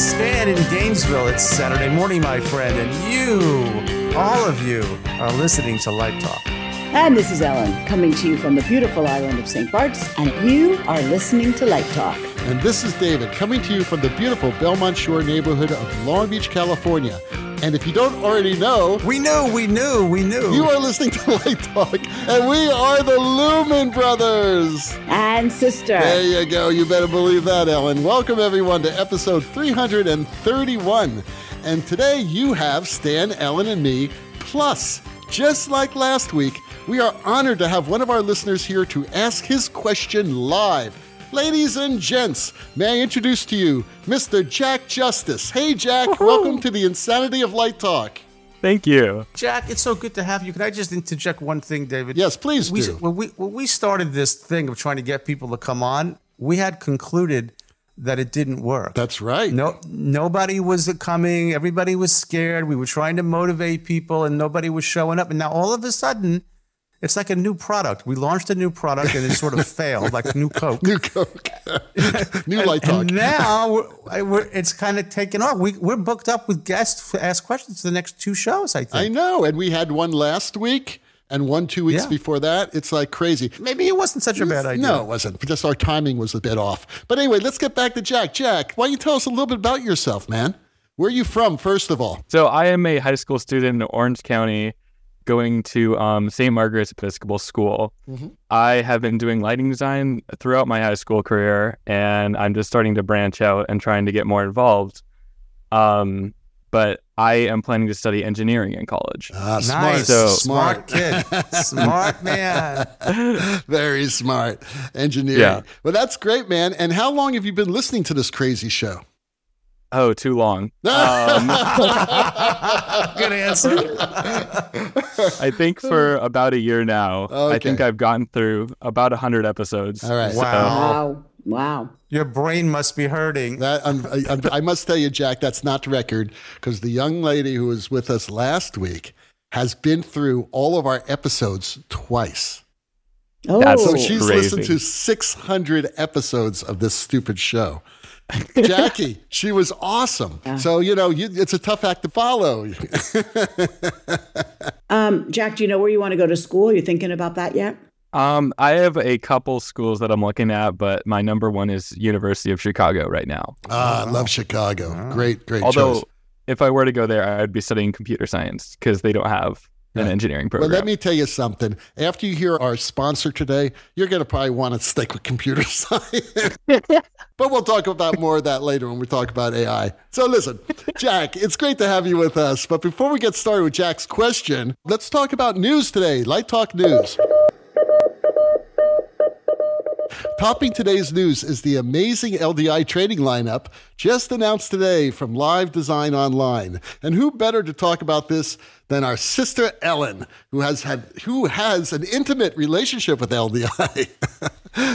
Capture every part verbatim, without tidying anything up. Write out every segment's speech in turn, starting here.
It's Stan in Gainesville. It's Saturday morning, my friend, and you, all of you, are listening to Light Talk. And this is Ellen, coming to you from the beautiful island of Saint Bart's, and you are listening to Light Talk. And this is David, coming to you from the beautiful Belmont Shore neighborhood of Long Beach, California. And if you don't already know... We knew, we knew, we knew. You are listening to Light Talk, and we are the Lumen Brothers. And sister. There you go. You better believe that, Ellen. Welcome, everyone, to episode three hundred thirty-one. And today you have Stan, Ellen, and me. Plus, just like last week, we are honored to have one of our listeners here to ask his question live. Ladies and gents, may I introduce to you Mister Jack Justice. Hey, Jack, Woo-hoo. Welcome to the Insanity of Light Talk. Thank you. Jack, it's so good to have you. Can I just interject one thing, David? Yes, please we, do. When we, when we started this thing of trying to get people to come on, we had concluded that it didn't work. That's right. No, nobody was coming. Everybody was scared. We were trying to motivate people, and nobody was showing up. And now all of a sudden... It's like a new product. We launched a new product and it sort of failed, like new Coke. New Coke. New Light Talk. And now we're, we're, it's kind of taken off. We, we're booked up with guests to ask questions for the next two shows, I think. I know. And we had one last week and one two weeks yeah. before that. It's like crazy. Maybe it wasn't such a bad idea. No, it wasn't. Just our timing was a bit off. But anyway, let's get back to Jack. Jack, why don't you tell us a little bit about yourself, man? Where are you from, first of all? So I am a high school student in Orange County, going to um, Saint Margaret's Episcopal School. Mm-hmm. I have been doing lighting design throughout my high school career, and I'm just starting to branch out and trying to get more involved. Um, but I am planning to study engineering in college. Ah, smart. Nice. So, smart kid. Smart man. Very smart. Engineering. Yeah. Well, that's great, man. And how long have you been listening to this crazy show? Oh, too long. Um, Good answer. I think for about a year now. Okay. I think I've gotten through about one hundred episodes. All right. Wow. So. Wow. Wow. Your brain must be hurting. That, I'm, I, I must tell you, Jack, that's not record, because the young lady who was with us last week has been through all of our episodes twice. Oh, that's so she's crazy. Listened to six hundred episodes of this stupid show. Jackie, she was awesome. Yeah. So, you know, you, it's a tough act to follow. um, Jack, do you know where you want to go to school? Are you thinking about that yet? Um, I have a couple schools that I'm looking at, but my number one is University of Chicago right now. Ah, oh. I love Chicago. Oh. Great, great Although, choice. If I were to go there, I'd be studying computer science because they don't have an yeah. engineering program. Well, let me tell you something. After you hear our sponsor today, you're going to probably want to stick with computer science. But we'll talk about more of that later when we talk about A I. So listen, Jack, it's great to have you with us. But before we get started with Jack's question, let's talk about news today. Light Talk News. Topping today's news is the amazing L D I training lineup just announced today from Live Design Online. And who better to talk about this than our sister Ellen, who has had who has an intimate relationship with L D I.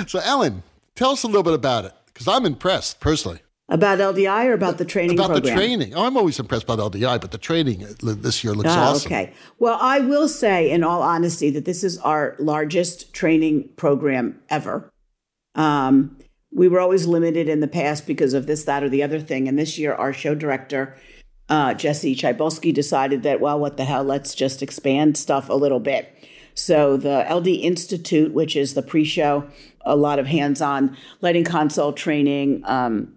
So Ellen, tell us a little bit about it, because I'm impressed personally. About L D I or about the training about program? About the training. Oh, I'm always impressed by L D I, but the training this year looks ah, awesome. Okay. Well, I will say, in all honesty, that this is our largest training program ever. Um, we were always limited in the past because of this, that, or the other thing. And this year, our show director, uh, Jesse Chybulski, decided that, well, what the hell, let's just expand stuff a little bit. So the L D Institute, which is the pre-show, a lot of hands-on lighting console training, um,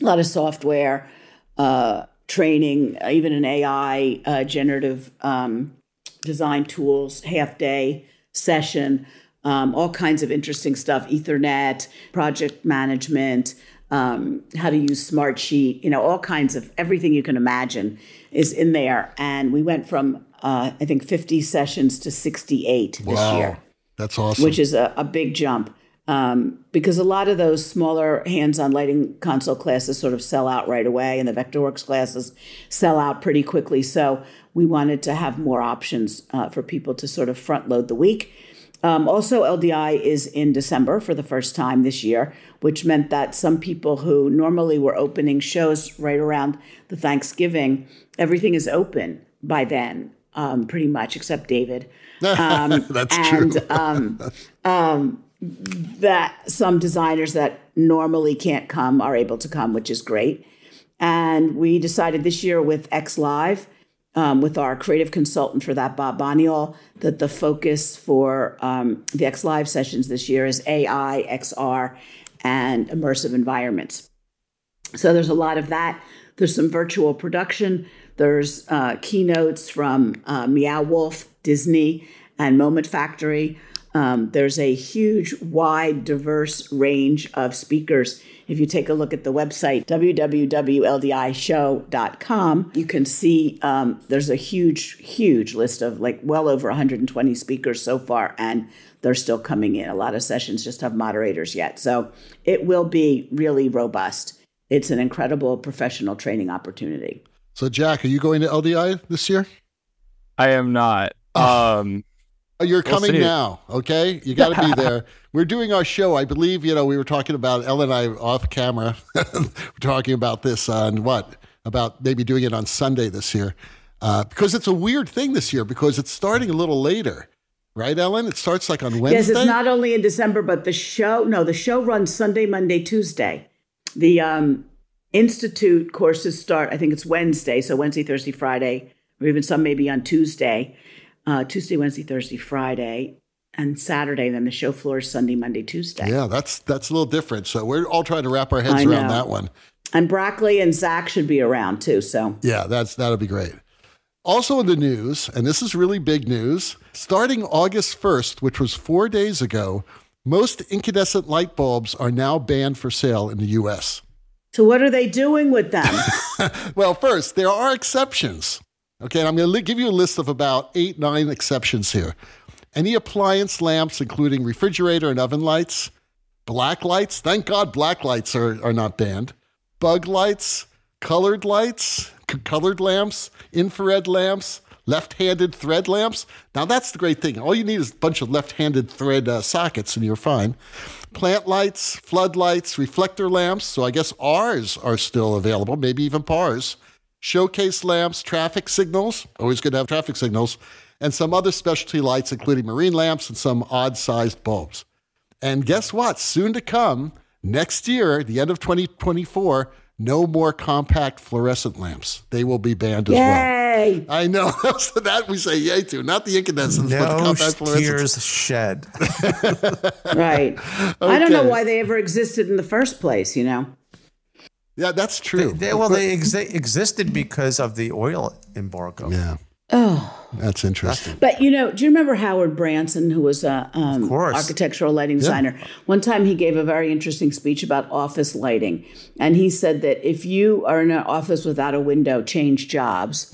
a lot of software uh, training, even an A I, uh, generative um, design tools, half-day session. Um, all kinds of interesting stuff, Ethernet, project management, um, how to use Smartsheet, you know, all kinds of everything you can imagine is in there. And we went from, uh, I think, fifty sessions to sixty-eight wow. this year. That's awesome. Which is a, a big jump um, because a lot of those smaller hands-on lighting console classes sort of sell out right away, and the Vectorworks classes sell out pretty quickly. So we wanted to have more options uh, for people to sort of front load the week. Um, also, L D I is in December for the first time this year, which meant that some people who normally were opening shows right around the Thanksgiving, everything is open by then, um, pretty much, except David. Um, That's and, true. um, um, that some designers that normally can't come are able to come, which is great. And we decided this year with X Live, um, with our creative consultant for that, Bob Boniol, that the focus for um, the X Live sessions this year is A I, X R, and immersive environments. So there's a lot of that. There's some virtual production. There's uh, keynotes from uh, Meow Wolf, Disney, and Moment Factory. Um, there's a huge, wide, diverse range of speakers. If you take a look at the website, w w w dot l d i show dot com, you can see um, there's a huge, huge list of like well over one hundred twenty speakers so far, and they're still coming in. A lot of sessions just have moderators yet. So it will be really robust. It's an incredible professional training opportunity. So Jack, are you going to L D I this year? I am not. Um, You're coming we'll now, okay? You got to be there. We're doing our show. I believe, you know, we were talking about, Ellen and I off camera, we're talking about this on what? About maybe doing it on Sunday this year. Uh, because it's a weird thing this year because it's starting a little later. Right, Ellen? It starts like on Wednesday? Yes, it's not only in December, but the show, no, the show runs Sunday, Monday, Tuesday. The um, Institute courses start, I think it's Wednesday, so Wednesday, Thursday, Friday, or even some maybe on Tuesday. Uh, Tuesday, Wednesday, Thursday, Friday, and Saturday, and then the show floor is Sunday, Monday, Tuesday. Yeah, that's that's a little different. So we're all trying to wrap our heads I around know. that one. And Broccoli and Zach should be around too, so. Yeah, that's that'll be great. Also in the news, and this is really big news, starting August first, which was four days ago, most incandescent light bulbs are now banned for sale in the U S. So what are they doing with them? Well, first, there are exceptions. Okay, and I'm going to give you a list of about eight, nine exceptions here. Any appliance lamps, including refrigerator and oven lights, black lights, thank God black lights are, are not banned, bug lights, colored lights, colored lamps, infrared lamps, left-handed thread lamps. Now, that's the great thing. All you need is a bunch of left-handed thread uh, sockets, and you're fine. Plant lights, floodlights, reflector lamps. So I guess R's are still available, maybe even P A Rs. Showcase lamps, traffic signals. Always good to have traffic signals. And some other specialty lights, including marine lamps and some odd-sized bulbs. And guess what? Soon to come, next year, the end of twenty twenty-four, no more compact fluorescent lamps. They will be banned as yay. well. I know. So that we say yay to, not the incandescents, no but the compact fluorescents. shed. Right. Okay. I don't know why they ever existed in the first place, you know. Yeah, that's true. They, they, well, they ex existed because of the oil embargo. Yeah. Oh. That's interesting. But, you know, do you remember Howard Branson, who was a um, architectural lighting designer? Yeah. One time he gave a very interesting speech about office lighting. And he said that if you are in an office without a window, change jobs.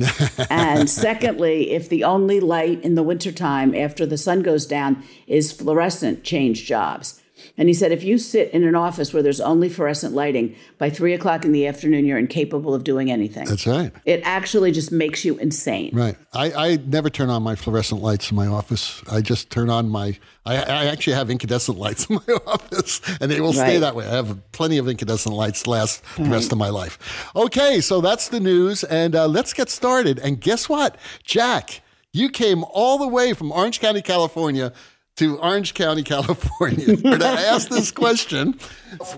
And secondly, if the only light in the wintertime after the sun goes down is fluorescent, change jobs. And he said, if you sit in an office where there's only fluorescent lighting, by three o'clock in the afternoon, you're incapable of doing anything. That's right. It actually just makes you insane. Right. I, I never turn on my fluorescent lights in my office. I just turn on my, I, I actually have incandescent lights in my office, and they will stay right. that way. I have plenty of incandescent lights last right. the rest of my life. Okay, so that's the news, and uh, let's get started. And guess what? Jack, you came all the way from Orange County, California, to Orange County, California, to ask this question.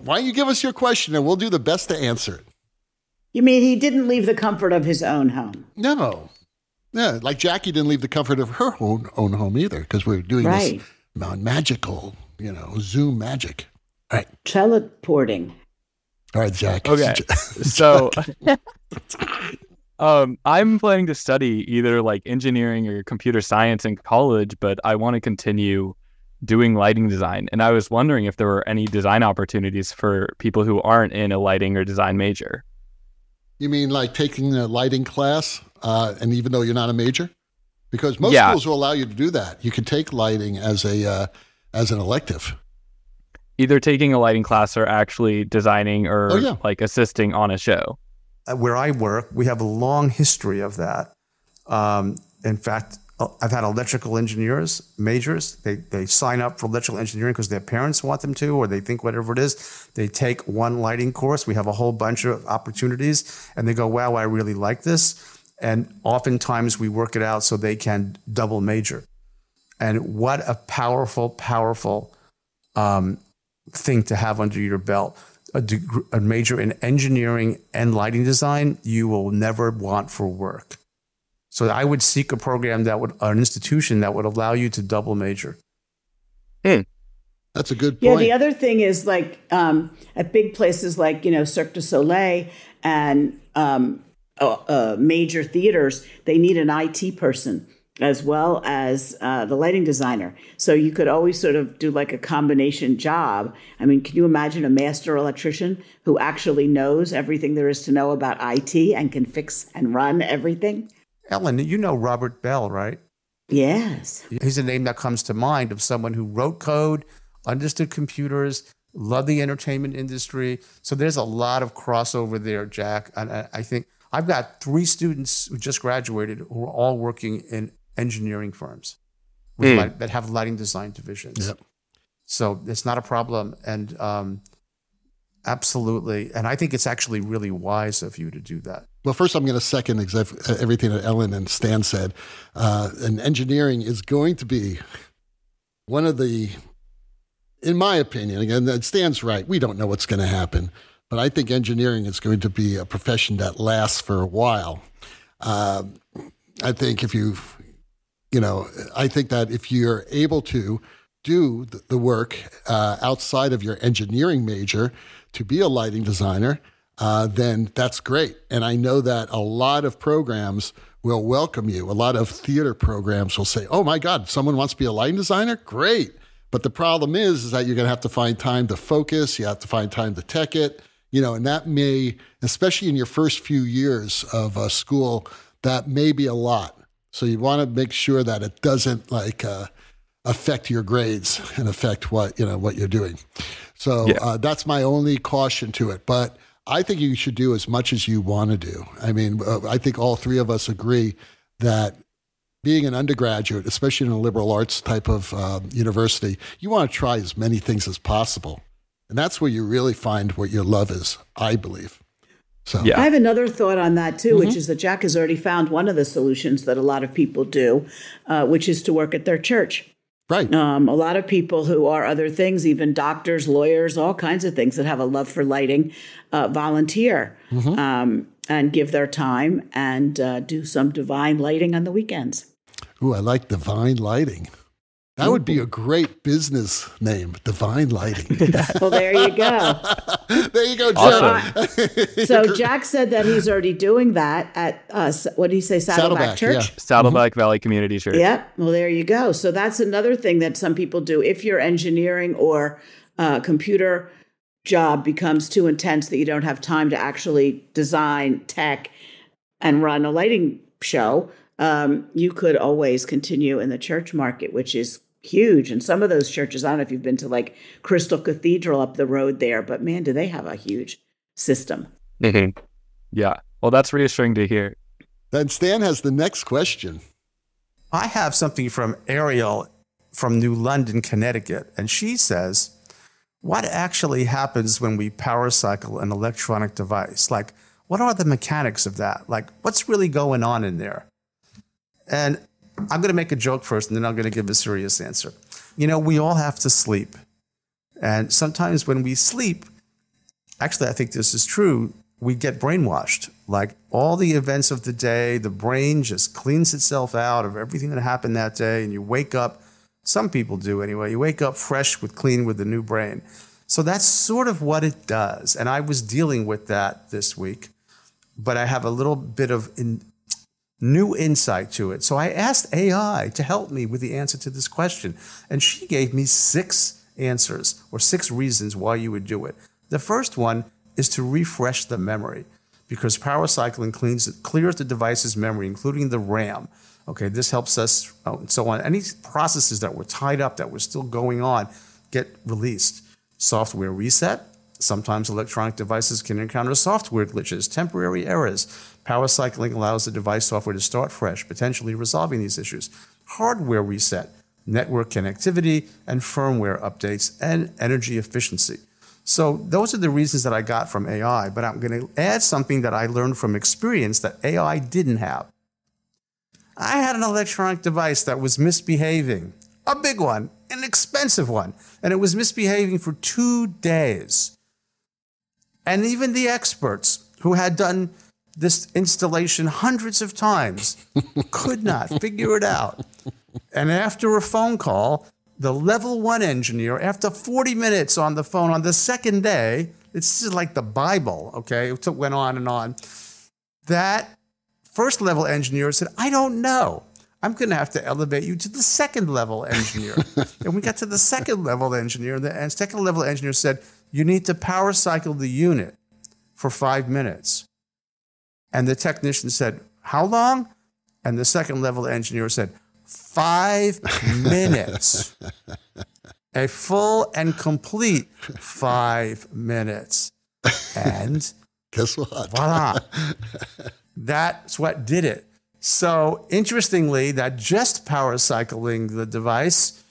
Why don't you give us your question, and we'll do the best to answer it. You mean he didn't leave the comfort of his own home? No. Yeah, like Jackie didn't leave the comfort of her own, own home either, because we were doing right. this magical, you know, Zoom magic. All right. Teleporting. All right, Jack. Okay, Jack. So Um, I'm planning to study either like engineering or computer science in college, but I want to continue doing lighting design. And I was wondering if there were any design opportunities for people who aren't in a lighting or design major. You mean like taking a lighting class uh, and even though you're not a major? Because most yeah. schools will allow you to do that. You can take lighting as, a, uh, as an elective. Either taking a lighting class or actually designing or oh, yeah. like assisting on a show. Where I work, we have a long history of that. Um, in fact, I've had electrical engineers, majors, they, they sign up for electrical engineering because their parents want them to, or they think whatever it is, they take one lighting course. We have a whole bunch of opportunities and they go, wow, I really like this. And oftentimes we work it out so they can double major. And what a powerful, powerful um, thing to have under your belt. a, degree, a major in engineering and lighting design, you will never want for work. So I would seek a program that would, an institution that would allow you to double major. Hmm. That's a good point. Yeah, the other thing is like um, at big places like, you know, Cirque du Soleil and um, uh, uh, major theaters, they need an I T person as well as uh, the lighting designer. So you could always sort of do like a combination job. I mean, can you imagine a master electrician who actually knows everything there is to know about I T and can fix and run everything? Ellen, you know Robert Bell, right? Yes. He's a name that comes to mind of someone who wrote code, understood computers, loved the entertainment industry. So there's a lot of crossover there, Jack. And I think I've got three students who just graduated who are all working in engineering firms with mm. light, that have lighting design divisions. Yep. So it's not a problem. And um, absolutely. And I think it's actually really wise of you to do that. Well, first, I'm going to second everything that Ellen and Stan said. Uh, and engineering is going to be one of the, in my opinion, again, Stan's right. We don't know what's going to happen. But I think engineering is going to be a profession that lasts for a while. Uh, I think if you, you know, I think that if you're able to do the work uh, outside of your engineering major to be a lighting designer, Uh, then that's great. And I know that a lot of programs will welcome you. A lot of theater programs will say, oh my God, someone wants to be a lighting designer? Great. But the problem is, is that you're going to have to find time to focus. You have to find time to tech it, you know, and that may, especially in your first few years of uh, school, that may be a lot. So you want to make sure that it doesn't like uh, affect your grades and affect what, you know, what you're doing. So yeah. uh, that's my only caution to it. But I think you should do as much as you want to do. I mean, I think all three of us agree that being an undergraduate, especially in a liberal arts type of um, university, you want to try as many things as possible. And that's where you really find what your love is, I believe. So yeah. I have another thought on that, too, mm-hmm. which is that Jack has already found one of the solutions that a lot of people do, uh, which is to work at their church. Right. Um, a lot of people who are other things, even doctors, lawyers, all kinds of things that have a love for lighting, uh, volunteer mm-hmm. um, and give their time and uh, do some divine lighting on the weekends. Ooh, I like divine lighting. That would be a great business name, Divine Lighting. Well, there you go. There you go, Jack. Awesome. So Jack said that he's already doing that at, uh, what did he say, Saddleback, Saddleback Church? Yeah. Saddleback mm-hmm. Valley Community Church. Yep. Well, there you go. So that's another thing that some people do. If your engineering or uh, computer job becomes too intense that you don't have time to actually design, tech, and run a lighting show, um, you could always continue in the church market, which is huge. And some of those churches, I don't know if you've been to like Crystal Cathedral up the road there, but man, do they have a huge system. Mm-hmm. Yeah. Well, that's reassuring to hear. Then Stan has the next question. I have something from Ariel from New London, Connecticut. And she says, what actually happens when we power cycle an electronic device? Like, what are the mechanics of that? Like, what's really going on in there? And I'm going to make a joke first, and then I'm going to give a serious answer. You know, we all have to sleep. And sometimes when we sleep, actually, I think this is true, we get brainwashed. Like all the events of the day, the brain just cleans itself out of everything that happened that day. And you wake up, some people do anyway, you wake up fresh with clean with a new brain. So that's sort of what it does. And I was dealing with that this week, but I have a little bit of... in, new insight to it. So I asked A I to help me with the answer to this question. And she gave me six answers or six reasons why you would do it. The first one is to refresh the memory because power cycling cleans, clears the device's memory, including the RAM. Okay, this helps us oh, and so on. Any processes that were tied up that were still going on get released. Software reset. Sometimes electronic devices can encounter software glitches, temporary errors. Power cycling allows the device software to start fresh, potentially resolving these issues. Hardware reset, network connectivity, and firmware updates, and energy efficiency. So those are the reasons that I got from A I, but I'm going to add something that I learned from experience that A I didn't have. I had an electronic device that was misbehaving, a big one, an expensive one, and it was misbehaving for two days. And even the experts who had done this installation hundreds of times could not figure it out. And after a phone call, the level one engineer, after forty minutes on the phone on the second day, this is like the Bible, okay? It went on and on. That first level engineer said, I don't know. I'm going to have to elevate you to the second level engineer. And we got to the second level engineer, and the second level engineer said, you need to power cycle the unit for five minutes. And the technician said, how long? And the second level engineer said, five minutes. A full and complete five minutes. And guess what? Voila. That's what did it. So interestingly, that just power cycling the device,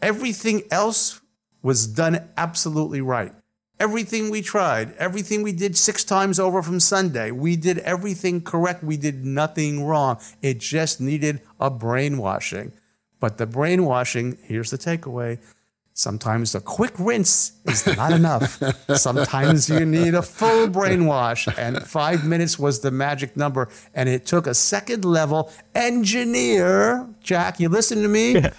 everything else was done absolutely right. Everything we tried, everything we did six times over from Sunday, we did everything correct. We did nothing wrong. It just needed a brainwashing. But the brainwashing, here's the takeaway. Sometimes a quick rinse is not enough. Sometimes you need a full brainwash. And five minutes was the magic number. And it took a second level engineer. Jack, you listen to me? Yeah.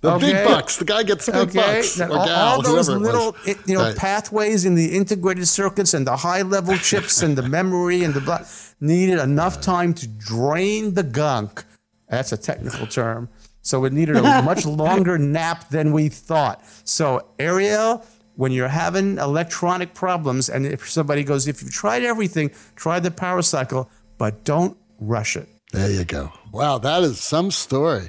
The okay. big bucks. The guy gets the big okay. bucks. All, gal, all those little it, you know, right. pathways in the integrated circuits and the high-level chips and the memory and the blah, needed enough time to drain the gunk. That's a technical term. So it needed a much longer nap than we thought. So Ariel, when you're having electronic problems and if somebody goes, if you've tried everything, try the power cycle, but don't rush it. There you go. Wow, that is some story.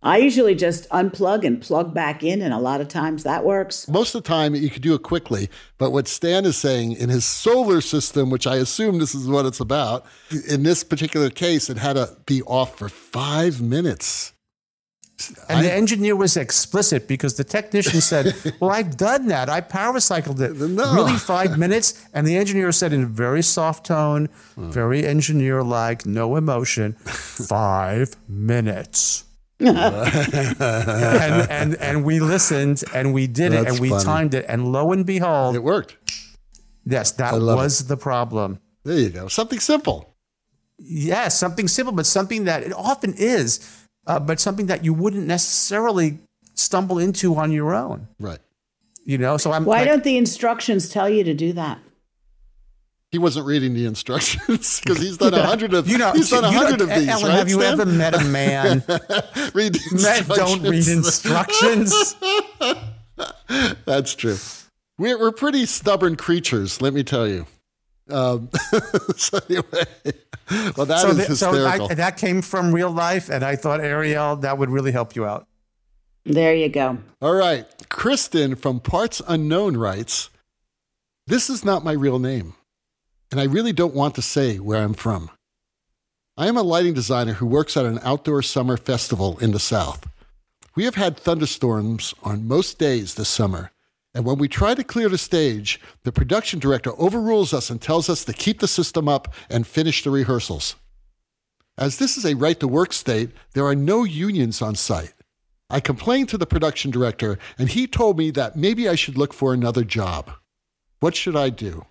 I usually just unplug and plug back in, and a lot of times that works. Most of the time, you could do it quickly. But what Stan is saying, in his solar system, which I assume this is what it's about, in this particular case, it had to be off for five minutes. And I, the engineer was explicit because the technician said, well, I've done that. I power cycled it. No. Really, five minutes? And the engineer said in a very soft tone, hmm. very engineer-like, no emotion, five minutes. and, and and we listened and we did That's it and we funny. timed it, and lo and behold, it worked. Yes, that was it. the problem. There you go. Something simple. Yes, something simple, but something that it often is, uh, but something that you wouldn't necessarily stumble into on your own. Right. You know. So I'm. Why I, don't the instructions tell you to do that? He wasn't reading the instructions because he's done a hundred of you know, he's done a hundred of these. Ellen, right, have you Stan? ever met a man read the instructions? Don't read instructions. That's true. We're we're pretty stubborn creatures, let me tell you. Um, so anyway, well that so is the, hysterical. So I, that came from real life, and I thought, Ariel, that would really help you out. There you go. All right, Kristen from Parts Unknown writes, "This is not my real name. And I really don't want to say where I'm from. I am a lighting designer who works at an outdoor summer festival in the South. We have had thunderstorms on most days this summer, and when we try to clear the stage, the production director overrules us and tells us to keep the system up and finish the rehearsals. As this is a right-to-work state, there are no unions on site. I complained to the production director, and he told me that maybe I should look for another job. What should I do?"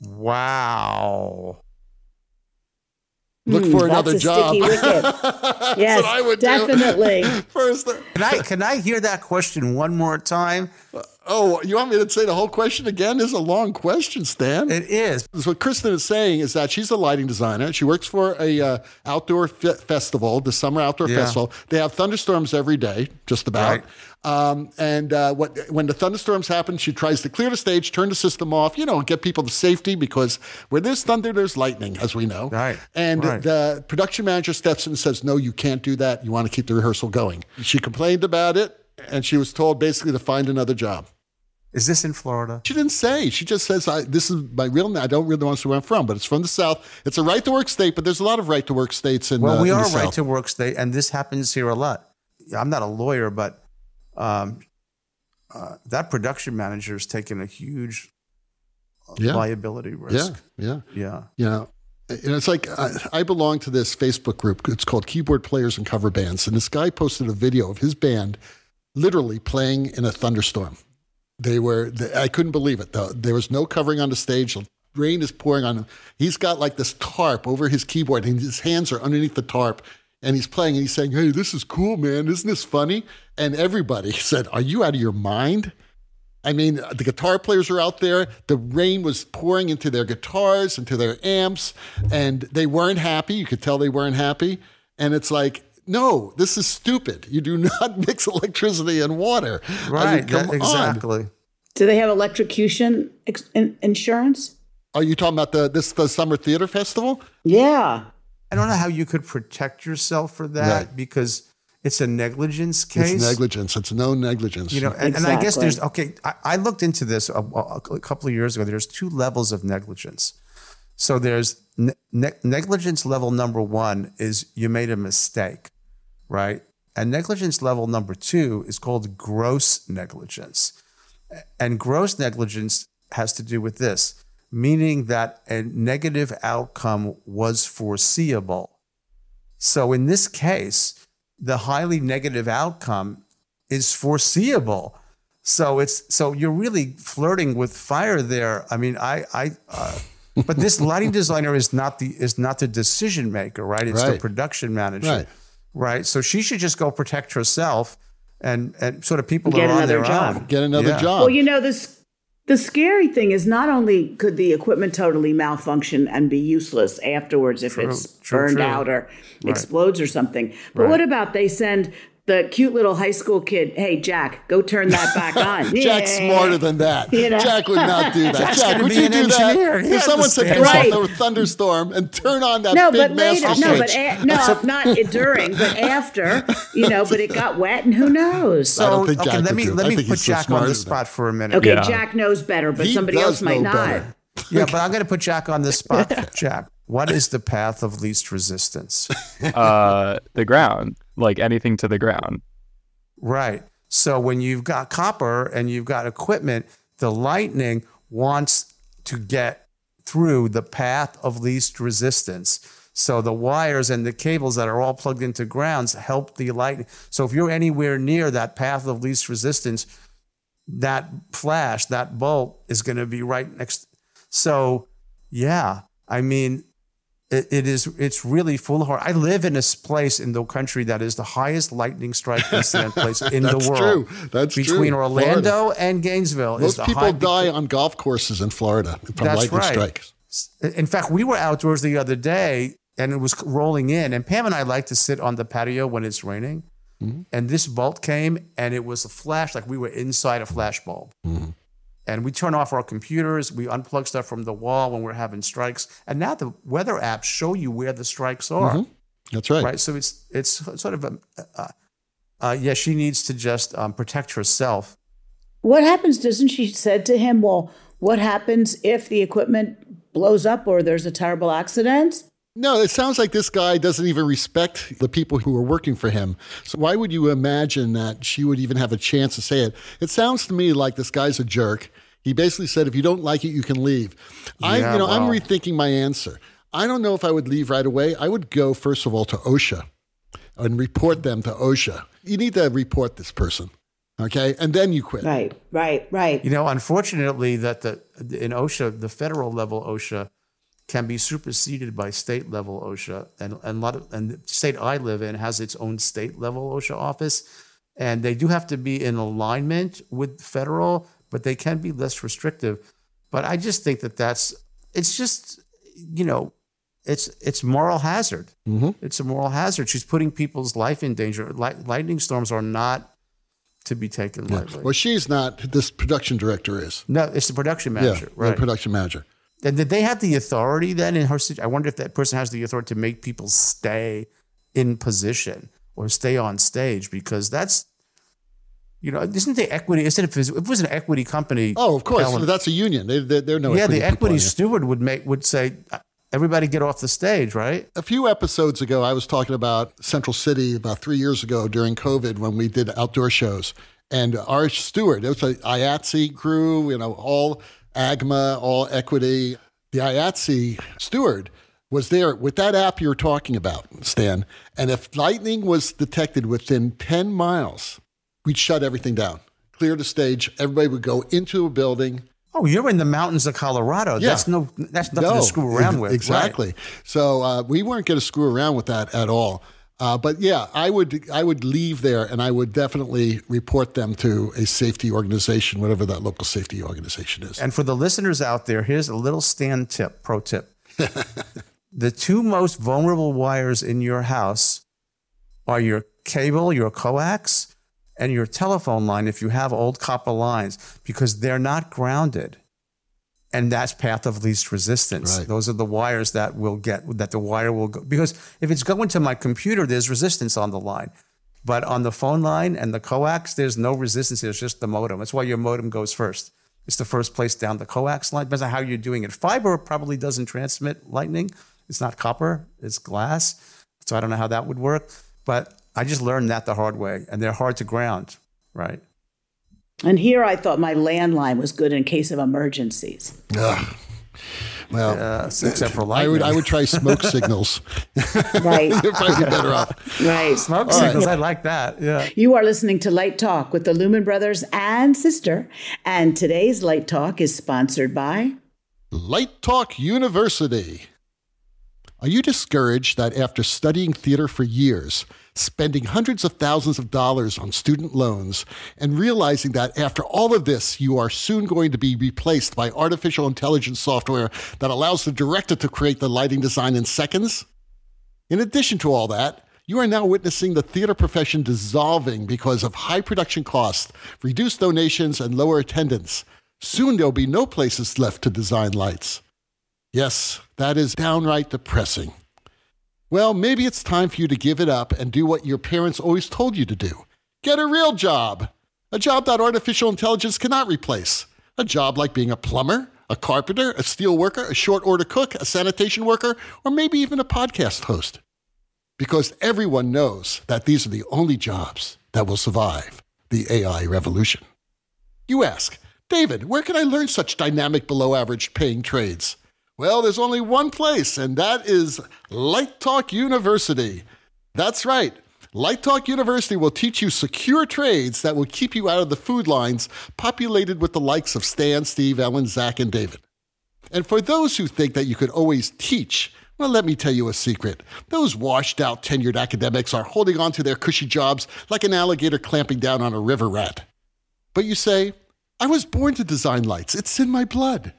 Wow. Look for mm, another that's a job. Sticky wicket. Yes, I would definitely. Do. First, can I can I hear that question one more time? Oh, you want me to say the whole question again? It's a long question, Stan. It is. So what Kristen is saying is that she's a lighting designer. She works for a uh, outdoor fe festival, the summer outdoor yeah. festival. They have thunderstorms every day, just about. Right. Um, and uh, what, when the thunderstorms happen, she tries to clear the stage, turn the system off, you know, and get people to safety because where there's thunder, there's lightning, as we know. Right. And right. the production manager steps in and says, no, you can't do that. You want to keep the rehearsal going. She complained about it, and she was told basically to find another job. Is this in Florida? She didn't say. She just says, I, this is my real name. I don't really want to know where I'm from, but it's from the South. It's a right-to-work state, but there's a lot of right-to-work states in, well, we uh, in the South. Well, we are a right-to-work state, and this happens here a lot. I'm not a lawyer, but... Um, uh, that production manager is taking a huge yeah. liability risk. Yeah, yeah, yeah. You know, and it's like I, I belong to this Facebook group. It's called Keyboard Players and Cover Bands, and this guy posted a video of his band literally playing in a thunderstorm. They were, they, I couldn't believe it though. There was no covering on the stage. Rain is pouring on him. He's got like this tarp over his keyboard and his hands are underneath the tarp and he's playing and he's saying, hey, this is cool, man. Isn't this funny? And everybody said, are you out of your mind? I mean, the guitar players are out there. The rain was pouring into their guitars, into their amps, and they weren't happy. You could tell they weren't happy. And it's like, no, this is stupid. You do not mix electricity and water. Right, I mean, come exactly. on. Do they have electrocution insurance? Are you talking about the this the summer theater festival? Yeah. I don't know how you could protect yourself for that right. because it's a negligence case. It's negligence. It's no negligence. You know, and, exactly. and I guess there's okay. I, I looked into this a, a couple of years ago. There's two levels of negligence. So there's ne ne negligence level number one is you made a mistake, right? And negligence level number two is called gross negligence, and gross negligence has to do with this, meaning that a negative outcome was foreseeable. So in this case, the highly negative outcome is foreseeable. So it's, so you're really flirting with fire there. I mean, I, I, uh, but this lighting designer is not the, is not the decision maker, right? It's right. the production manager, right. right? So she should just go protect herself and, and sort of people Get are on their job. own. Get another yeah. job. Well, you know, this, the scary thing is not only could the equipment totally malfunction and be useless afterwards if true, it's true, burned true. out or right. explodes or something, but right. what about they send the cute little high school kid, hey, Jack, go turn that back on. Jack's yeah. smarter than that. You know? Jack would not do that. Jack, would you do engineer. that? He if someone said, come right. over a thunderstorm and turn on that no, big but master later, no, but a, no, not during, but after, you know, but it got wet and who knows? So, okay, let me, let me put Jack so on the spot for a minute. Okay, yeah. Jack knows better, but he somebody else might not. Better. Yeah, but I'm going to put Jack on the spot. Jack, what is the path of least resistance? Uh, the ground. Like anything to the ground. Right. So when you've got copper and you've got equipment, the lightning wants to get through the path of least resistance. So the wires and the cables that are all plugged into grounds help the lightning. So if you're anywhere near that path of least resistance, that flash, that bolt is going to be right next. So yeah, I mean, It, it is, it's really foolhardy. I live in a place in the country that is the highest lightning strike incident place in the world. That's true. That's true. Between Orlando Florida. and Gainesville. Most is the people high die on golf courses in Florida from That's lightning right. strikes. In fact, we were outdoors the other day and it was rolling in. And Pam and I like to sit on the patio when it's raining. Mm-hmm. And this bolt came and it was a flash, like we were inside a flash bulb. Mm-hmm. And we turn off our computers, we unplug stuff from the wall when we're having strikes. And now the weather apps show you where the strikes are. Mm-hmm. That's right. Right. So it's it's sort of, a, uh, uh, yeah, she needs to just um, protect herself. What happens, doesn't she said to him, well, what happens if the equipment blows up or there's a terrible accident? No, it sounds like this guy doesn't even respect the people who are working for him. So why would you imagine that she would even have a chance to say it? It sounds to me like this guy's a jerk. He basically said, if you don't like it, you can leave. Yeah, I, you know, wow. I'm rethinking my answer. I don't know if I would leave right away. I would go, first of all, to OSHA and report them to OSHA. You need to report this person, okay? And then you quit. Right, right, right. You know, unfortunately, that the in OSHA, the federal level OSHA, can be superseded by state level OSHA, and and a lot of and the state I live in has its own state level OSHA office, and they do have to be in alignment with federal, but they can be less restrictive. But I just think that that's it's just you know it's it's moral hazard. Mm-hmm. It's a moral hazard. She's putting people's life in danger. Light, lightning storms are not to be taken lightly. Yeah. Well, she's not. This production director is. No, it's the production manager. Yeah, right, the production manager. And did they have the authority then in her situation? I wonder if that person has the authority to make people stay in position or stay on stage, because that's, you know, isn't the equity, isn't it, if it was an equity company. Oh, of course. Ellen, so that's a union. They, they, they're no yeah, equity. Yeah, the equity steward would, make, would say, everybody get off the stage, right? A few episodes ago, I was talking about Central City about three years ago during COVID when we did outdoor shows. And our steward, it was an I A T S E crew, you know, all... AGMA, All Equity, the I A T S E steward was there with that app you're talking about, Stan. And if lightning was detected within ten miles, we'd shut everything down. cleared a stage. Everybody would go into a building. Oh, you're in the mountains of Colorado. Yeah. That's no, that's nothing no, to screw around with. Exactly. Right. So uh, we weren't going to screw around with that at all. Uh, but yeah, I would I would leave there, and I would definitely report them to a safety organization, whatever that local safety organization is. And for the listeners out there, here's a little Stan tip, pro tip. The two most vulnerable wires in your house are your cable, your coax, and your telephone line if you have old copper lines, because they're not grounded. And that's path of least resistance. Right. Those are the wires that will get, that the wire will go. Because if it's going to my computer, there's resistance on the line. But on the phone line and the coax, there's no resistance. It's just the modem. That's why your modem goes first. It's the first place down the coax line. Depends on how you're doing it. Fiber probably doesn't transmit lightning. It's not copper, it's glass. So I don't know how that would work. But I just learned that the hard way. And they're hard to ground, right? And here I thought my landline was good in case of emergencies. Ugh. Well, yeah, except for lightning. I would, I would try smoke signals. Right. You're probably better off. Right. Smoke All signals, right. I like that. Yeah. You are listening to Light Talk with the Lumen Brothers and Sister. And today's Light Talk is sponsored by Light Talk University. Are you discouraged that after studying theater for years, spending hundreds of thousands of dollars on student loans, and realizing that after all of this, you are soon going to be replaced by artificial intelligence software that allows the director to create the lighting design in seconds? In addition to all that, you are now witnessing the theater profession dissolving because of high production costs, reduced donations, and lower attendance. Soon there'll be no places left to design lights. Yes, that is downright depressing. Well, maybe it's time for you to give it up and do what your parents always told you to do. Get a real job. A job that artificial intelligence cannot replace. A job like being a plumber, a carpenter, a steel worker, a short order cook, a sanitation worker, or maybe even a podcast host. Because everyone knows that these are the only jobs that will survive the A I revolution. You ask, David, where can I learn such dynamic below average paying trades? Well, there's only one place, and that is Light Talk University. That's right. Light Talk University will teach you secure trades that will keep you out of the food lines populated with the likes of Stan, Steve, Ellen, Zach, and David. And for those who think that you could always teach, well, let me tell you a secret. Those washed-out, tenured academics are holding on to their cushy jobs like an alligator clamping down on a river rat. But you say, I was born to design lights. It's in my blood.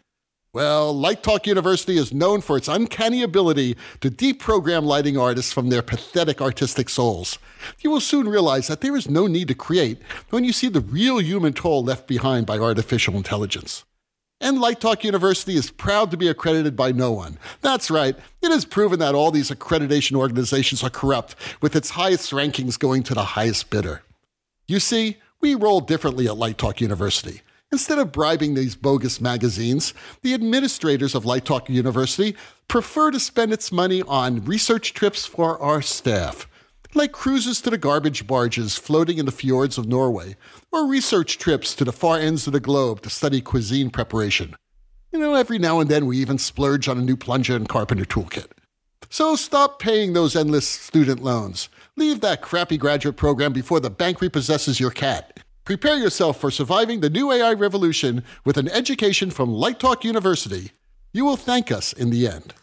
Well, Light Talk University is known for its uncanny ability to deprogram lighting artists from their pathetic artistic souls. You will soon realize that there is no need to create when you see the real human toll left behind by artificial intelligence. And Light Talk University is proud to be accredited by no one. That's right, it is proven that all these accreditation organizations are corrupt, with its highest rankings going to the highest bidder. You see, we roll differently at Light Talk University. Instead of bribing these bogus magazines, the administrators of Light Talk University prefer to spend its money on research trips for our staff, like cruises to the garbage barges floating in the fjords of Norway, or research trips to the far ends of the globe to study cuisine preparation. You know, every now and then we even splurge on a new plunger and carpenter toolkit. So stop paying those endless student loans. Leave that crappy graduate program before the bank repossesses your cat. Prepare yourself for surviving the new A I revolution with an education from Light Talk University. You will thank us in the end.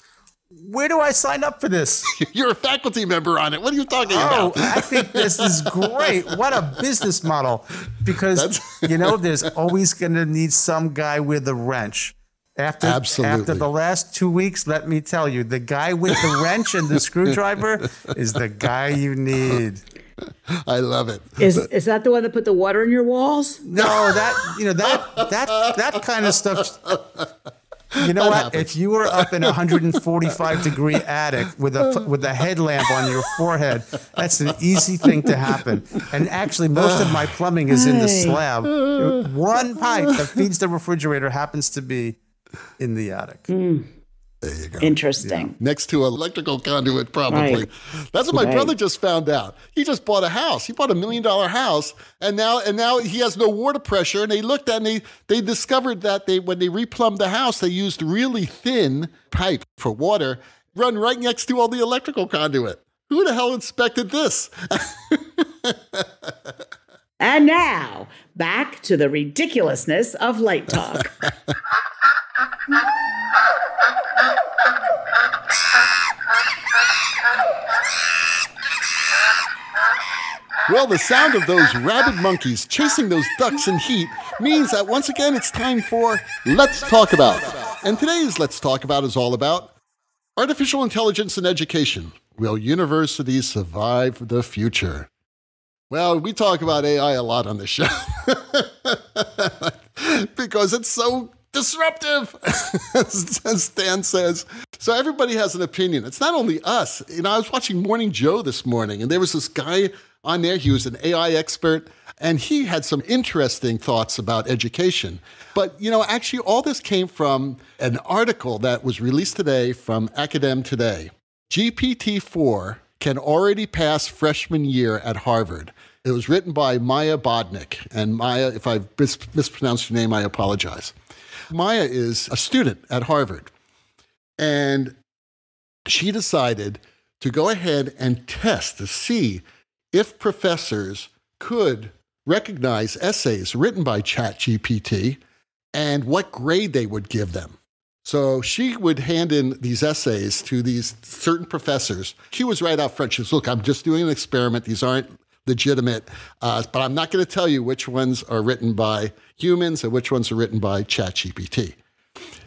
Where do I sign up for this? You're a faculty member on it. What are you talking oh, about? I think this is great. What a business model. Because, That's you know, there's always going to need some guy with a wrench. After, Absolutely. after the last two weeks, let me tell you, the guy with the wrench and the screwdriver is the guy you need. I love it. Is is that the one that put the water in your walls? No, that you know that that that kind of stuff. You know that what? Happens. If you were up in a one hundred forty-five degree attic with a with a headlamp on your forehead, that's an easy thing to happen. And actually, most of my plumbing is in the slab. One pipe that feeds the refrigerator happens to be in the attic. Mm. There you go. Interesting. Yeah. Next to electrical conduit, probably. Right. That's what my right. brother just found out. He just bought a house. He bought a million dollar house, and now and now he has no water pressure. And they looked at and they they discovered that they when they replumbed the house, they used really thin pipe for water, run right next to all the electrical conduit. Who the hell inspected this? And now, back to the ridiculousness of Light Talk. Well, the sound of those rabid monkeys chasing those ducks in heat means that once again it's time for Let's Talk About. And today's Let's Talk About is all about artificial intelligence and education. Will universities survive the future? Well, we talk about A I a lot on this show because it's so disruptive, as Stan says. So everybody has an opinion. It's not only us. You know, I was watching Morning Joe this morning, and there was this guy on there. He was an A I expert, and he had some interesting thoughts about education. But, you know, actually all this came from an article that was released today from Academ Today. G P T four can already pass freshman year at Harvard. It was written by Maya Bodnick. And Maya, if I mis mispronounced your name, I apologize. Maya is a student at Harvard. And she decided to go ahead and test to see if professors could recognize essays written by ChatGPT and what grade they would give them. So she would hand in these essays to these certain professors. She was right out front. She was, look, I'm just doing an experiment. These aren't legitimate, uh, but I'm not going to tell you which ones are written by humans and which ones are written by ChatGPT.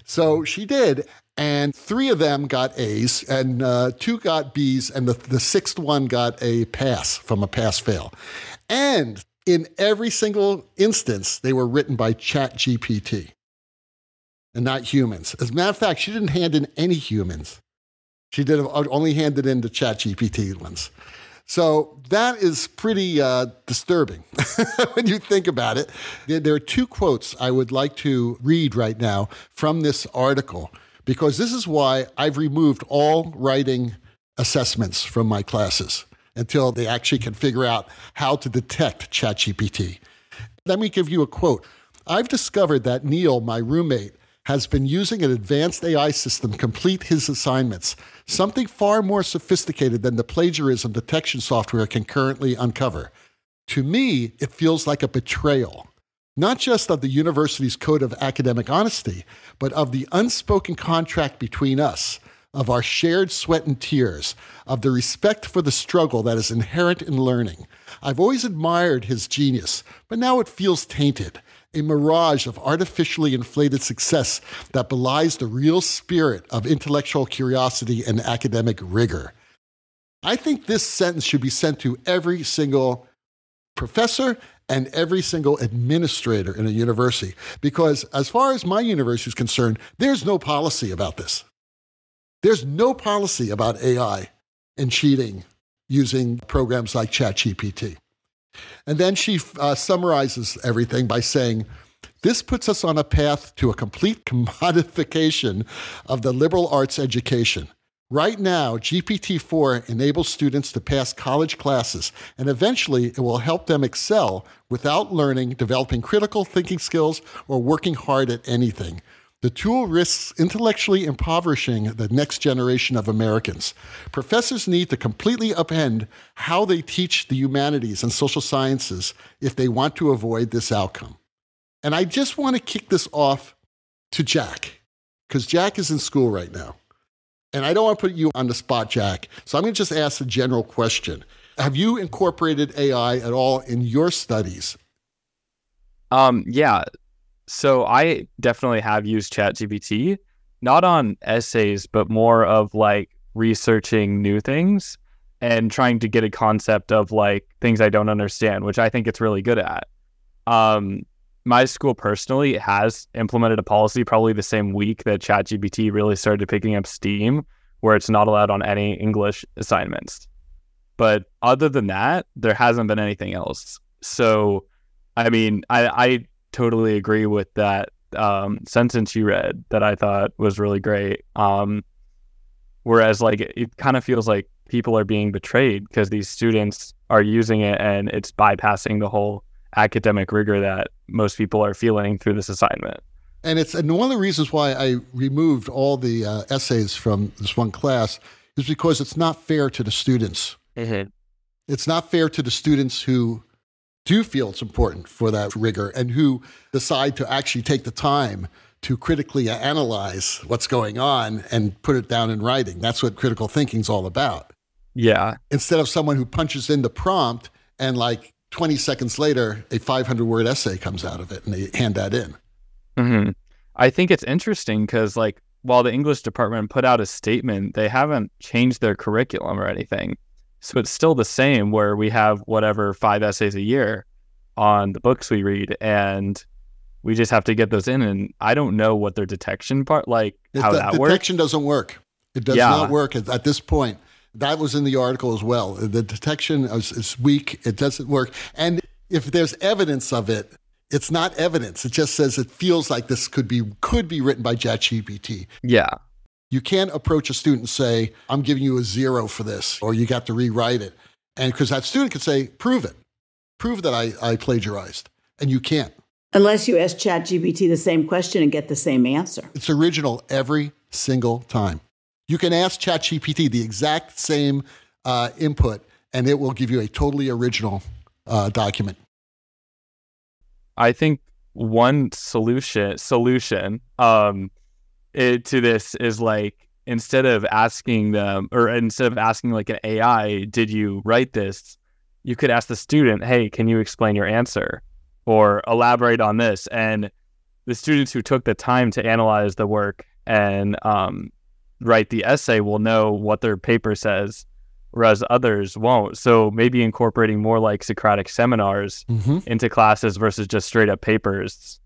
So she did, and three of them got A's, and uh, two got B's, and the, the sixth one got a pass from a pass-fail. And in every single instance, they were written by ChatGPT. And not humans. As a matter of fact, she didn't hand in any humans. She did only handed in the ChatGPT ones. So that is pretty uh, disturbing when you think about it. There are two quotes I would like to read right now from this article, because this is why I've removed all writing assessments from my classes until they actually can figure out how to detect ChatGPT. Let me give you a quote. I've discovered that Neil, my roommate, has been using an advanced A I system to complete his assignments, something far more sophisticated than the plagiarism detection software can currently uncover. To me, it feels like a betrayal, not just of the university's code of academic honesty, but of the unspoken contract between us, of our shared sweat and tears, of the respect for the struggle that is inherent in learning. I've always admired his genius, but now it feels tainted. A mirage of artificially inflated success that belies the real spirit of intellectual curiosity and academic rigor. I think this sentence should be sent to every single professor and every single administrator in a university, because as far as my university is concerned, there's no policy about this. There's no policy about A I and cheating using programs like ChatGPT. And then she uh, summarizes everything by saying, this puts us on a path to a complete commodification of the liberal arts education. Right now, G P T four enables students to pass college classes, and eventually it will help them excel without learning, developing critical thinking skills, or working hard at anything. The tool risks intellectually impoverishing the next generation of Americans. Professors need to completely upend how they teach the humanities and social sciences if they want to avoid this outcome. And I just want to kick this off to Jack, because Jack is in school right now. And I don't want to put you on the spot, Jack, so I'm going to just ask a general question. Have you incorporated A I at all in your studies? Um, yeah. So I definitely have used ChatGPT, not on essays, but more of like researching new things and trying to get a concept of like things I don't understand, which I think it's really good at. Um, my school personally has implemented a policy probably the same week that ChatGPT really started picking up steam, where it's not allowed on any English assignments. But other than that, there hasn't been anything else. So, I mean, I... I totally agree with that um, sentence you read that I thought was really great. Um, whereas like it, it kind of feels like people are being betrayed because these students are using it and it's bypassing the whole academic rigor that most people are feeling through this assignment. And it's and one of the reasons why I removed all the uh, essays from this one class is because it's not fair to the students. Mm-hmm. It's not fair to the students who do feel it's important for that rigor and who decide to actually take the time to critically analyze what's going on and put it down in writing. That's what critical thinking's all about. Yeah. Instead of someone who punches in the prompt and like twenty seconds later, a five hundred word essay comes out of it and they hand that in. Mm-hmm. I think it's interesting because like while the English department put out a statement, they haven't changed their curriculum or anything. So it's still the same where we have whatever five essays a year on the books we read and we just have to get those in. And I don't know what their detection part, like it, how that detection works. Detection doesn't work. It does yeah. not work at, at this point. That was in the article as well. The detection is, is weak. It doesn't work. And if there's evidence of it, it's not evidence. It just says it feels like this could be could be written by ChatGPT. Yeah. You can't approach a student and say, I'm giving you a zero for this, or you got to rewrite it. And because that student could say, prove it. Prove that I, I plagiarized. And you can't. Unless you ask ChatGPT the same question and get the same answer. It's original every single time. You can ask ChatGPT the exact same uh, input, and it will give you a totally original uh, document. I think one solution solution um, it, to this is like, instead of asking them, or instead of asking like an A I, did you write this? You could ask the student, hey, can you explain your answer? Or elaborate on this. And the students who took the time to analyze the work and um, write the essay will know what their paper says, whereas others won't. So maybe incorporating more like Socratic seminars mm-hmm. into classes versus just straight up papers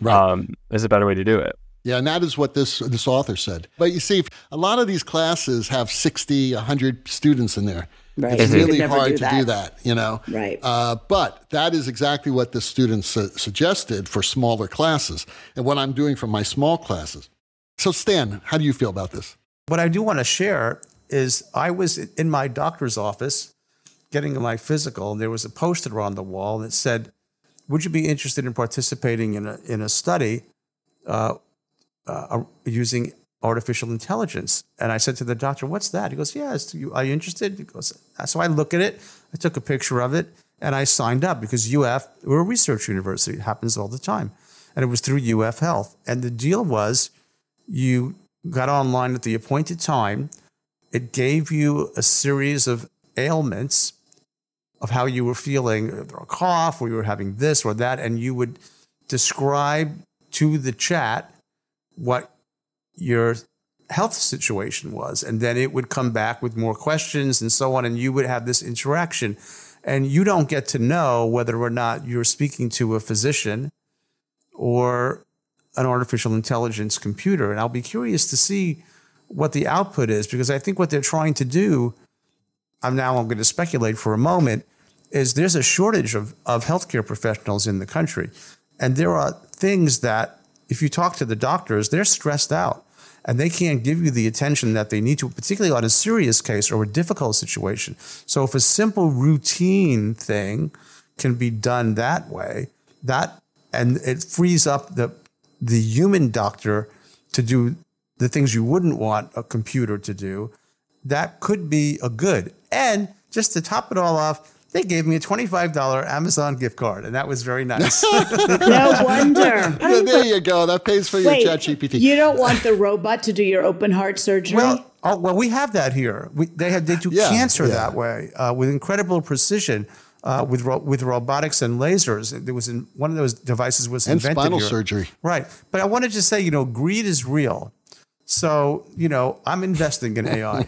right. um, is a better way to do it. Yeah, and that is what this, this author said. But you see, a lot of these classes have sixty, a hundred students in there. Right. It's really hard do to do that, you know? Right. Uh, but that is exactly what the students su suggested for smaller classes and what I'm doing for my small classes. So Stan, how do you feel about this? What I do want to share is I was in my doctor's office getting my physical, and there was a poster on the wall that said, would you be interested in participating in a, in a study uh, uh, using artificial intelligence? And I said to the doctor, what's that? He goes, yeah, you, are you interested? He goes, so I look at it, I took a picture of it, and I signed up because U F, we're a research university, it happens all the time. And it was through U F Health. And the deal was you got online at the appointed time, it gave you a series of ailments of how you were feeling, or a cough, or you were having this or that, and you would describe to the chat what your health situation was. And then it would come back with more questions and so on, and you would have this interaction. And you don't get to know whether or not you're speaking to a physician or an artificial intelligence computer. And I'll be curious to see what the output is, because I think what they're trying to do, I'm now I'm going to speculate for a moment, is there's a shortage of, of healthcare professionals in the country. And there are things that, if you talk to the doctors, they're stressed out and they can't give you the attention that they need to, particularly on a serious case or a difficult situation. So if a simple routine thing can be done that way, that, and it frees up the, the human doctor to do the things you wouldn't want a computer to do, that could be a good. And just to top it all off, they gave me a twenty-five dollar Amazon gift card, and that was very nice. No wonder. So there you go. That pays for your ChatGPT. You don't want the robot to do your open heart surgery? Well, oh, well we have that here. We, they, have, they do yeah, cancer yeah. that way uh, with incredible precision uh, with, ro with robotics and lasers. There was in, one of those devices was and invented spinal here. surgery. Right. But I wanted to say, you know, greed is real. So, you know, I'm investing in A I.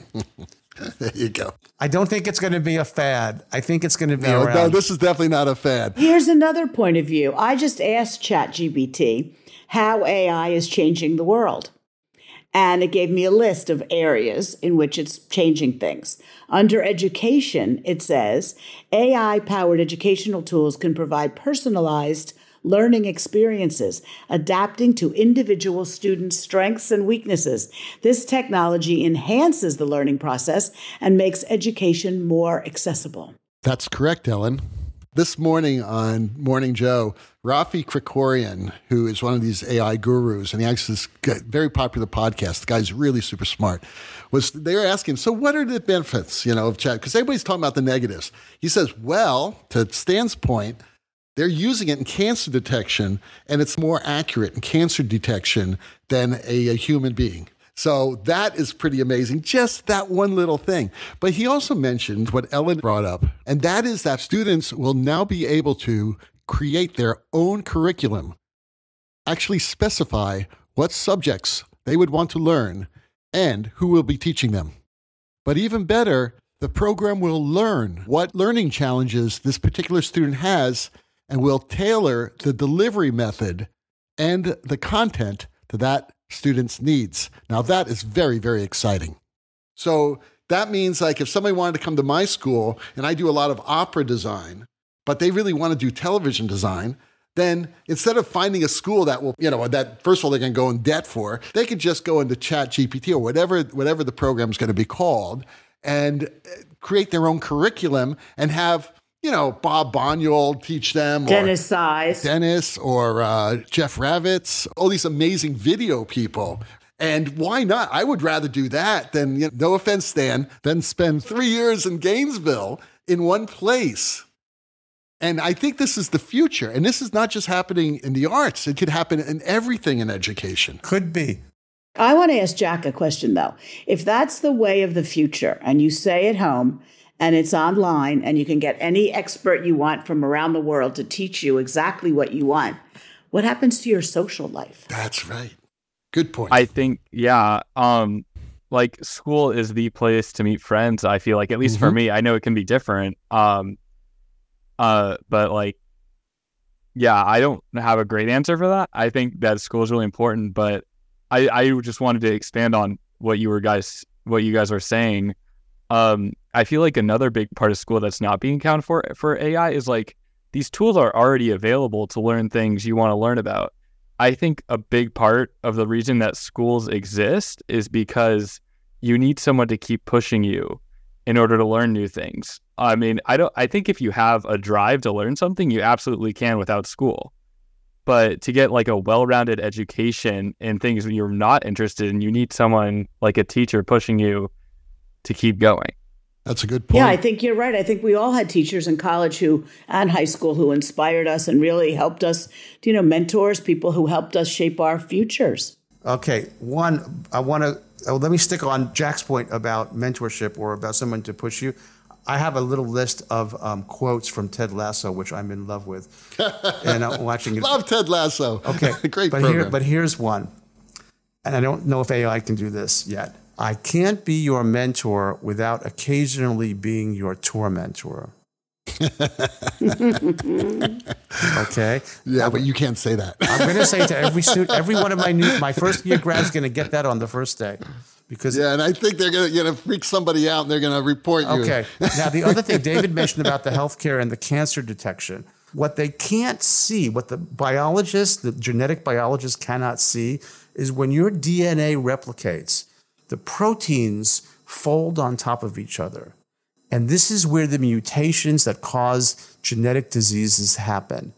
There you go. I don't think it's going to be a fad. I think it's going to be no, around. No, this is definitely not a fad. Here's another point of view. I just asked ChatGPT how A I is changing the world. And it gave me a list of areas in which it's changing things. Under education, it says, A I-powered educational tools can provide personalized learning experiences, adapting to individual students' strengths and weaknesses. This technology enhances the learning process and makes education more accessible. That's correct, Ellen. This morning on Morning Joe, Rafi Krikorian, who is one of these A I gurus, and he has this very popular podcast. The guy's really super smart. Was they were asking, so what are the benefits, you know, of chat? Because everybody's talking about the negatives. He says, well, to Stan's point, they're using it in cancer detection, and it's more accurate in cancer detection than a, a human being. So that is pretty amazing, just that one little thing. But he also mentioned what Ellen brought up, and that is that students will now be able to create their own curriculum, actually specify what subjects they would want to learn and who will be teaching them. But even better, the program will learn what learning challenges this particular student has and will tailor the delivery method and the content to that students' needs. Now that is very, very exciting. So that means like if somebody wanted to come to my school and I do a lot of opera design, but they really want to do television design, then instead of finding a school that will, you know, that first of all, they can go in debt for, they could just go into ChatGPT or whatever, whatever the program is going to be called and create their own curriculum and have, you know, Bob Boniol teach them. Dennis Size. Dennis or uh, Jeff Ravitz, all these amazing video people. And why not? I would rather do that than, you know, no offense, Stan, than spend three years in Gainesville in one place. And I think this is the future. And this is not just happening in the arts. It could happen in everything in education. Could be. I want to ask Jack a question, though. If that's the way of the future and you stay at home, and it's online, and you can get any expert you want from around the world to teach you exactly what you want, what happens to your social life? That's right. Good point. I think, yeah, um, like school is the place to meet friends, I feel like, at least mm-hmm. for me. I know it can be different, um, uh, but like, yeah, I don't have a great answer for that. I think that school is really important, but I, I just wanted to expand on what you were guys, what you guys were saying. Um, I feel like another big part of school that's not being accounted for for A I is like these tools are already available to learn things you want to learn about. I think a big part of the reason that schools exist is because you need someone to keep pushing you in order to learn new things. I mean, I don't. I think if you have a drive to learn something, you absolutely can without school. But to get like a well-rounded education in things that you're not interested in, you need someone like a teacher pushing you to keep going. That's a good point. Yeah, I think you're right. I think we all had teachers in college who and high school who inspired us and really helped us, you know, mentors, people who helped us shape our futures. Okay. One, I want to, oh, let me stick on Jack's point about mentorship or about someone to push you. I have a little list of um, quotes from Ted Lasso, which I'm in love with. And I'm watching it. Love Ted Lasso. Okay. Great but program. Here, but here's one. And I don't know if A I can do this yet. I can't be your mentor without occasionally being your tormentor. Okay. Yeah, but you can't say that. I'm going to say to every student, every one of my new, my first year grads going to get that on the first day, because yeah, and I think they're going to, you know, freak somebody out and they're going to report you. Okay. Now the other thing David mentioned about the healthcare and the cancer detection. What they can't see, what the biologists, the genetic biologists cannot see, is when your D N A replicates, the proteins fold on top of each other. And this is where the mutations that cause genetic diseases happen.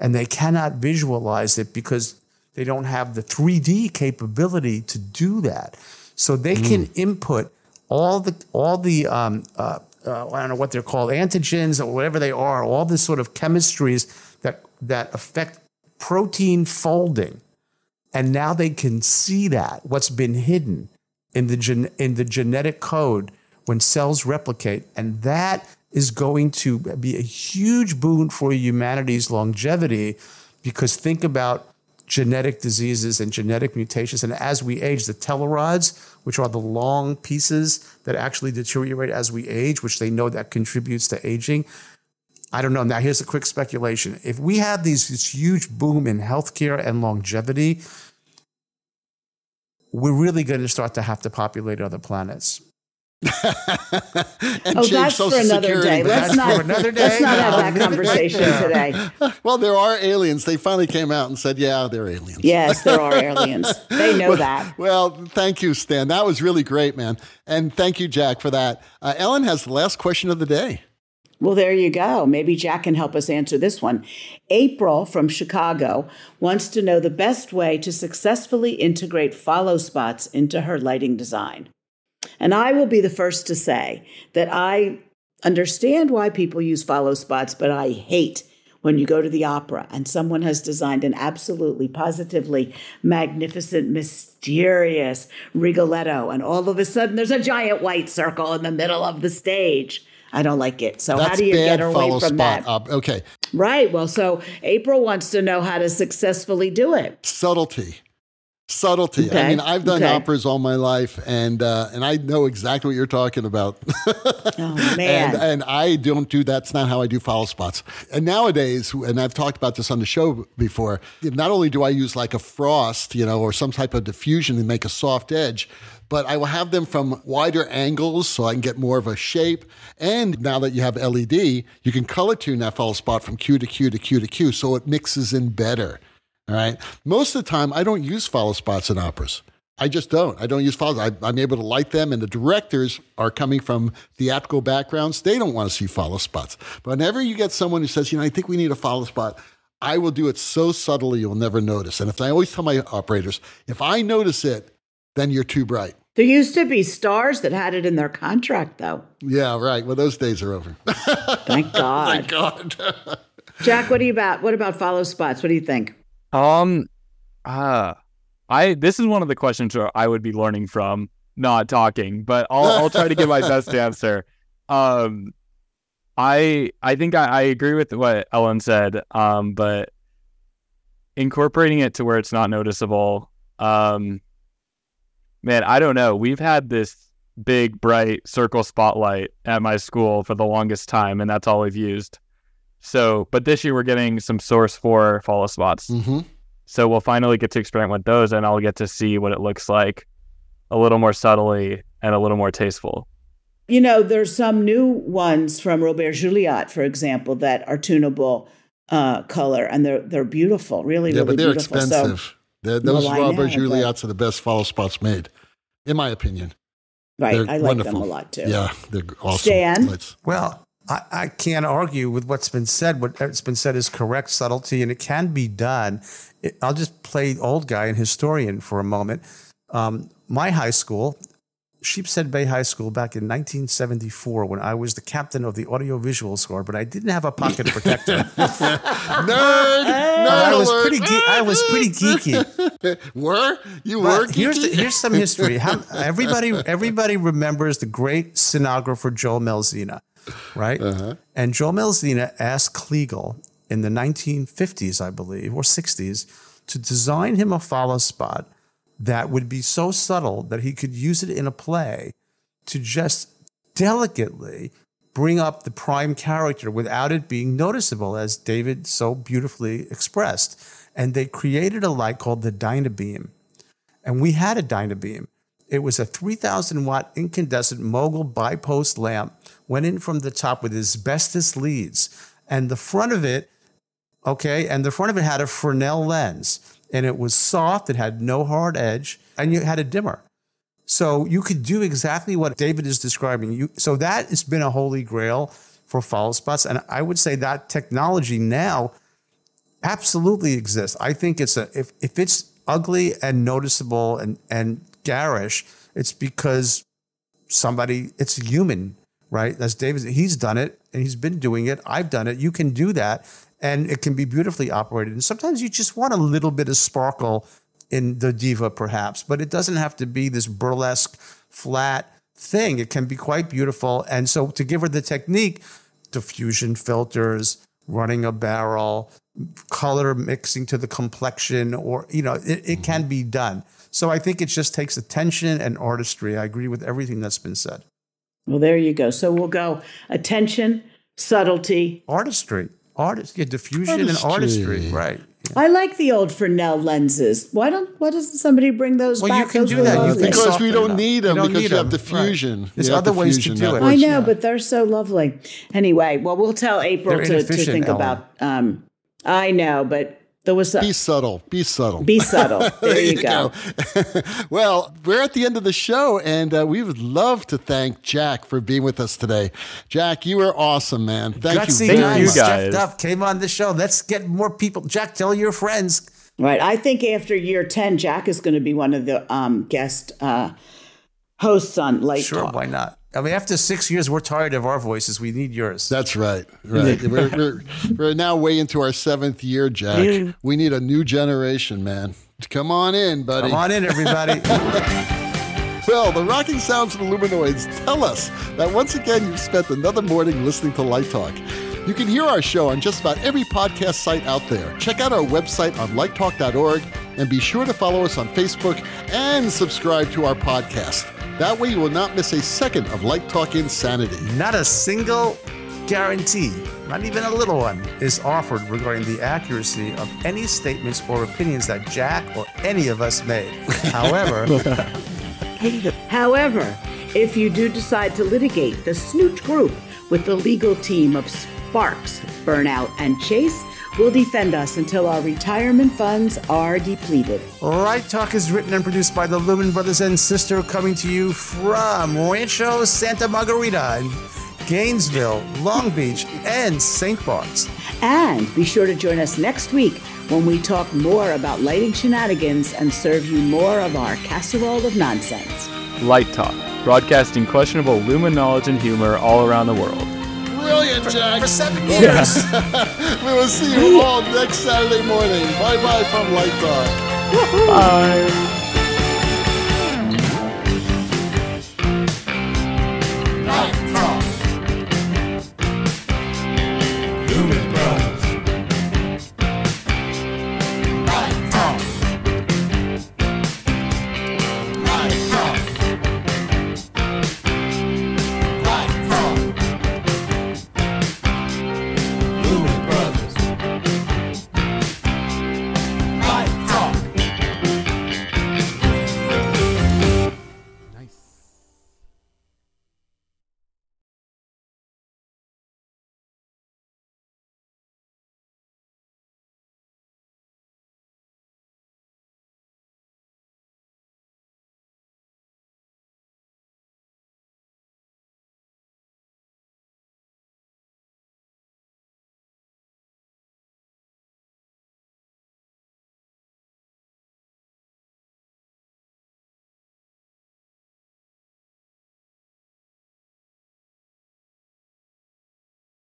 And they cannot visualize it because they don't have the three D capability to do that. So they mm. can input all the, all the um, uh, uh, I don't know what they're called, antigens or whatever they are, all this sort of chemistries that, that affect protein folding. And now they can see that, what's been hidden in the gen in the genetic code when cells replicate. And that is going to be a huge boon for humanity's longevity, because think about genetic diseases and genetic mutations. And as we age, the tellurides, which are the long pieces that actually deteriorate as we age, which they know that contributes to aging. I don't know. Now, here's a quick speculation. If we have these, this huge boom in healthcare and longevity, we're really going to start to have to populate other planets. and oh, that's for another day. Let's not, for another day. Let's not have that conversation today. Well, there are aliens. They finally came out and said, yeah, they're aliens. Yes, there are aliens. They know well, that. Well, thank you, Stan. That was really great, man. And thank you, Jack, for that. Uh, Ellen has the last question of the day. Well, there you go. Maybe Jack can help us answer this one. April from Chicago wants to know the best way to successfully integrate follow spots into her lighting design. And I will be the first to say that I understand why people use follow spots, but I hate when you go to the opera and someone has designed an absolutely, positively magnificent, mysterious Rigoletto, and all of a sudden there's a giant white circle in the middle of the stage. I don't like it. So that's how do you get away from spot that? Up. Okay. Right. Well, so April wants to know how to successfully do it. Subtlety. Subtlety. Okay. I mean, I've done okay. operas all my life, and uh, and I know exactly what you're talking about. Oh, man. And, and I don't do that's not how I do follow spots. And nowadays, and I've talked about this on the show before, not only do I use like a frost, you know, or some type of diffusion to make a soft edge, but I will have them from wider angles so I can get more of a shape. And now that you have L E D, you can color tune that follow spot from Q to Q to Q to Q, so it mixes in better, all right? Most of the time, I don't use follow spots in operas. I just don't. I don't use follow spots. I'm able to light them, and the directors are coming from theatrical backgrounds. They don't want to see follow spots. But whenever you get someone who says, you know, I think we need a follow spot, I will do it so subtly you'll never notice. And if I always tell my operators, if I notice it, then you're too bright. There used to be stars that had it in their contract, though. Yeah, right. Well, those days are over. Thank God. Thank God. Jack, what do you about? What about follow spots? What do you think? Um, uh, I this is one of the questions where I would be learning from, not talking, but I'll I'll try to give my best answer. Um, I I think I, I agree with what Ellen said. Um, but incorporating it to where it's not noticeable. Um. Man, I don't know. We've had this big, bright circle spotlight at my school for the longest time, and that's all we've used. So, but this year we're getting some source for follow spots. Mm-hmm. So we'll finally get to experiment with those, and I'll get to see what it looks like a little more subtly and a little more tasteful. You know, there's some new ones from Robert Juliat, for example, that are tunable uh, color, and they're, they're beautiful, really, yeah, really beautiful. Yeah, but they're beautiful. Expensive. So, They're, those well, Robert Juliats are the best follow spots made, in my opinion. Right. They're I like wonderful. them a lot, too. Yeah, they're awesome. Stan? Lights. Well, I, I can't argue with what's been said. What's been said is correct subtlety, and it can be done. It, I'll just play old guy and historian for a moment. Um, my high school, Sheepshead Bay High School, back in nineteen seventy-four, when I was the captain of the audiovisual squad, but I didn't have a pocket protector. Nerd! Nerd I was pretty. I was pretty geeky. Were you but were? Geeky? Here's the, here's some history. How, everybody everybody remembers the great scenographer Joel Melzina, right? Uh-huh. And Joel Melzina asked Kliegel in the nineteen fifties, I believe, or sixties, to design him a follow spot that would be so subtle that he could use it in a play to just delicately bring up the prime character without it being noticeable, as David so beautifully expressed. And they created a light called the DynaBeam. And we had a DynaBeam. It was a three thousand watt incandescent mogul bipost lamp, went in from the top with asbestos leads. And the front of it, okay, and the front of it had a Fresnel lens. And it was soft, it had no hard edge, and you had a dimmer. So you could do exactly what David is describing. You, so that has been a holy grail for follow spots. And I would say that technology now absolutely exists. I think it's a if, if it's ugly and noticeable and, and garish, it's because somebody, it's human, right? That's David. He's done it, and he's been doing it. I've done it. You can do that. And it can be beautifully operated. And sometimes you just want a little bit of sparkle in the diva, perhaps. But it doesn't have to be this burlesque, flat thing. It can be quite beautiful. And so to give her the technique, diffusion filters, running a barrel, color mixing to the complexion, or, you know, it, it can be done. So I think it just takes attention and artistry. I agree with everything that's been said. Well, there you go. So we'll go attention, subtlety. Artistry. Artist, yeah, diffusion artistry. and artistry, right? Yeah. I like the old Fresnel lenses. Why don't? Why doesn't somebody bring those well, back? Well, you can those do that you can because we don't need them. Don't because need you have them. diffusion. Right. There's other ways to do it. I know, yeah. but they're so lovely. Anyway, well, we'll tell April to, to think Ellen. about. Um, I know, but There was a, be subtle. Be subtle. Be subtle. There, there you, you go. go. Well, we're at the end of the show, and uh, we would love to thank Jack for being with us today. Jack, you were awesome, man. Thank Gutsy you. Thank you guys. Up, came on the show. Let's get more people. Jack, tell your friends. Right. I think after year ten, Jack is going to be one of the um, guest uh, hosts on Light Sure, Talk. Why not? I mean, after six years, we're tired of our voices. We need yours. That's right. Right. we're, we're, we're now way into our seventh year, Jack. Yeah. We need a new generation, man. Come on in, buddy. Come on in, everybody. Well, the rocking sounds of the Luminoids tell us that once again, you've spent another morning listening to Light Talk. You can hear our show on just about every podcast site out there. Check out our website on light talk dot org and be sure to follow us on Facebook and subscribe to our podcast. That way you will not miss a second of Light Talk Insanity. Not a single guarantee, not even a little one, is offered regarding the accuracy of any statements or opinions that Jack or any of us made. However, however, if you do decide to litigate, the Snoot Group with the legal team of Sparks, Burnout, and Chase will defend us until our retirement funds are depleted. Light Talk is written and produced by the Lumen Brothers and Sister, coming to you from Rancho Santa Margarita in Gainesville, Long Beach, and Saint Bart's. And be sure to join us next week when we talk more about lighting shenanigans and serve you more of our casserole of nonsense. Light Talk, broadcasting questionable Lumen knowledge and humor all around the world. Brilliant, Jack. For seven years. We will see you all next Saturday morning. Bye-bye from Light Talk. Bye.